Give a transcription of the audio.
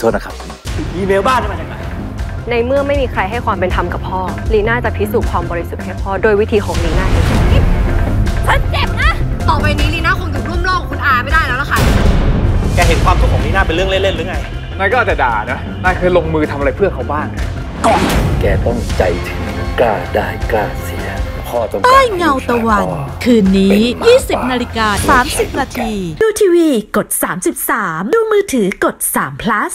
โทษนะครับอีเมลบ้านมาจากไหนในเมื่อไม่มีใครให้ความเป็นธรรมกับพ่อลีน่าจะพิสูจน์ความบริสุทธิ์ให้พ่อโดยวิธีของลีน่าเองฉันเจ็บนะต่อไปนี้ลีน่าคงอยู่ร่วมโลกคุณอาไม่ได้แล้วล่ะค่ะแกเห็นความทุกข์ของลีน่าเป็นเรื่องเล่นๆหรือไงนายก็แต่ด่านะนายเคยลงมือทำอะไรเพื่อเขาบ้างก่อนแกต้องใจถึงกล้าได้กล้าเสียใต้เงาตะวันคืนนี้ 20:30 น.ดูทีวีกด33ดูมือถือกด3 plus